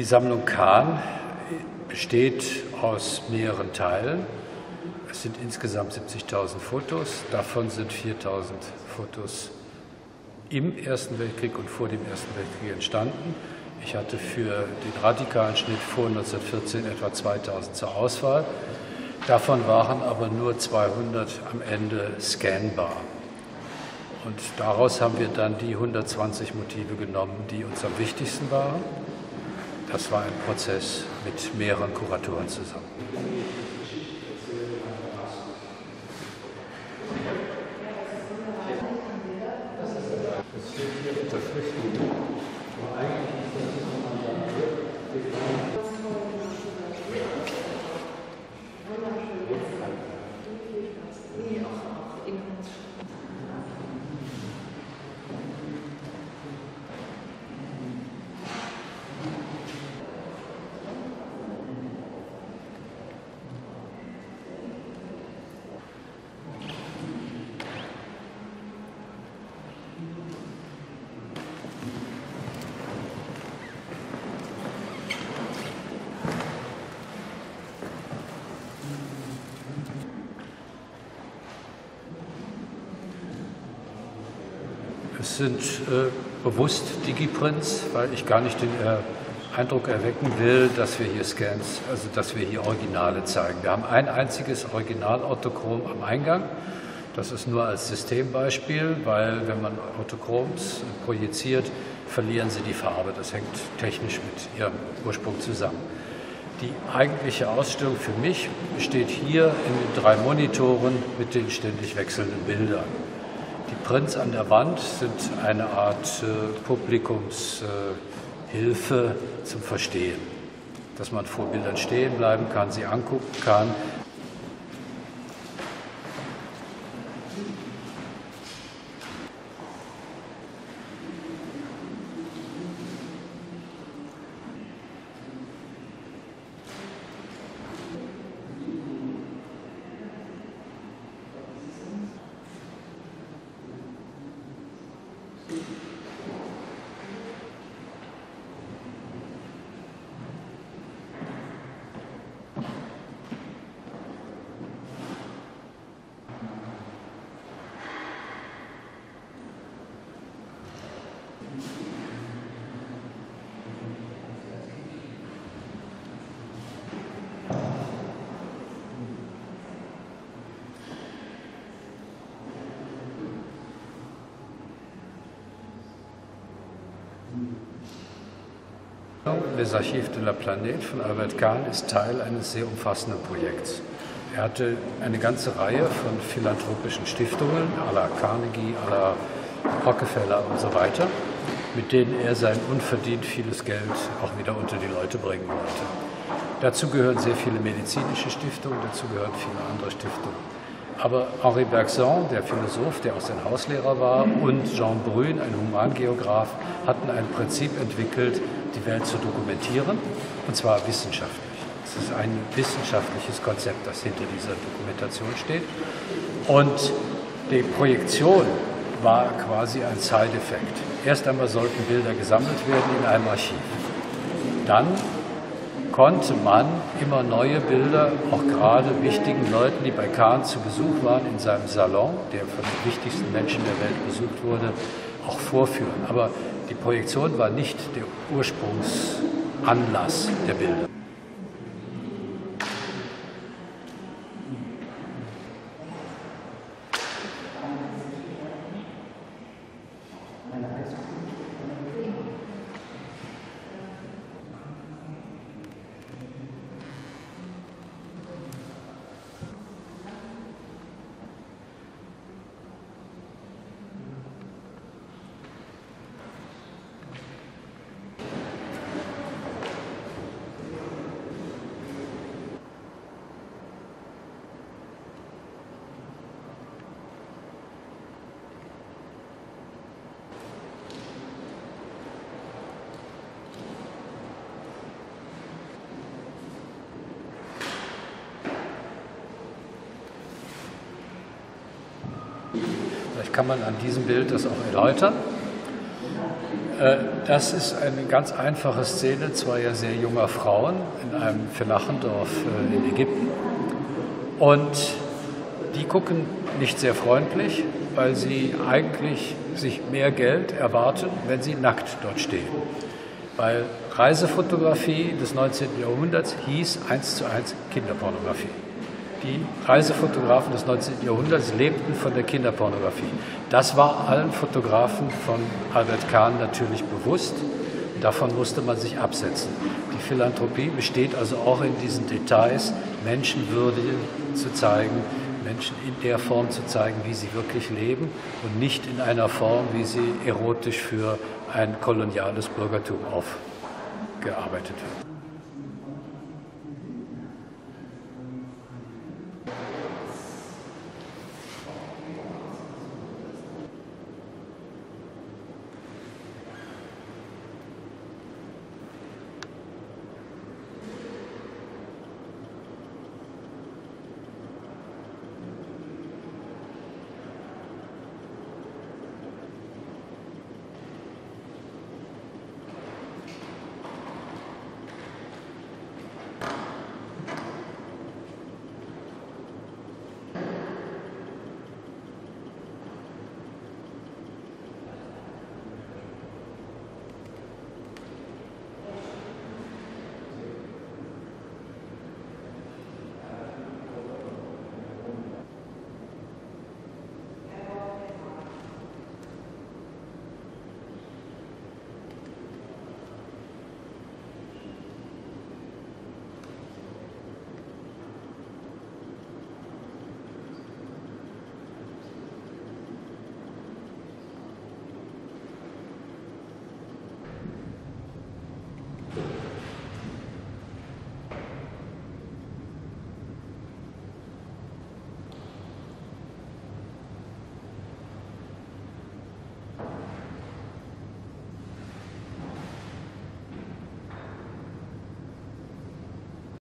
Die Sammlung Kahn besteht aus mehreren Teilen. Es sind insgesamt 70.000 Fotos, davon sind 4.000 Fotos im Ersten Weltkrieg und vor dem Ersten Weltkrieg entstanden. Ich hatte für den radikalen Schnitt vor 1914 etwa 2.000 zur Auswahl. Davon waren aber nur 200 am Ende scannbar. Und daraus haben wir dann die 120 Motive genommen, die uns am wichtigsten waren. Das war ein Prozess mit mehreren Kuratoren zusammen. Es sind bewusst Digiprints, weil ich gar nicht den Eindruck erwecken will, dass wir hier Scans, also dass wir hier Originale zeigen. Wir haben ein einziges Original-Autochrom am Eingang. Das ist nur als Systembeispiel, weil wenn man Autochroms projiziert, verlieren sie die Farbe. Das hängt technisch mit ihrem Ursprung zusammen. Die eigentliche Ausstellung für mich besteht hier in den drei Monitoren mit den ständig wechselnden Bildern. Die Prints an der Wand sind eine Art Publikumshilfe zum Verstehen. Dass man vor Bildern stehen bleiben kann, sie angucken kann. Les Archives de la Planète von Albert Kahn ist Teil eines sehr umfassenden Projekts. Er hatte eine ganze Reihe von philanthropischen Stiftungen, à la Carnegie, à la Rockefeller und so weiter, mit denen er sein unverdient vieles Geld auch wieder unter die Leute bringen wollte. Dazu gehören sehr viele medizinische Stiftungen, dazu gehören viele andere Stiftungen. Aber Henri Bergson, der Philosoph, der auch sein Hauslehrer war, und Jean Brun, ein Humangeograf, hatten ein Prinzip entwickelt, die Welt zu dokumentieren, und zwar wissenschaftlich. Es ist ein wissenschaftliches Konzept, das hinter dieser Dokumentation steht. Und die Projektion war quasi ein Side-Effekt. Erst einmal sollten Bilder gesammelt werden in einem Archiv. Dann konnte man immer neue Bilder, auch gerade wichtigen Leuten, die bei Kahn zu Besuch waren, in seinem Salon, der von den wichtigsten Menschen der Welt besucht wurde, auch vorführen. Aber die Projektion war nicht der Ursprungsanlass der Bilder. Vielleicht kann man an diesem Bild das auch erläutern. Das ist eine ganz einfache Szene zweier sehr junger Frauen in einem Fenachendorf in Ägypten. Und die gucken nicht sehr freundlich, weil sie eigentlich sich mehr Geld erwarten, wenn sie nackt dort stehen. Weil Reisefotografie des 19. Jahrhunderts hieß 1:1 Kinderpornografie. Die Reisefotografen des 19. Jahrhunderts lebten von der Kinderpornografie. Das war allen Fotografen von Albert Kahn natürlich bewusst. Davon musste man sich absetzen. Die Philanthropie besteht also auch in diesen Details, Menschenwürde zu zeigen, Menschen in der Form zu zeigen, wie sie wirklich leben und nicht in einer Form, wie sie erotisch für ein koloniales Bürgertum aufgearbeitet wird.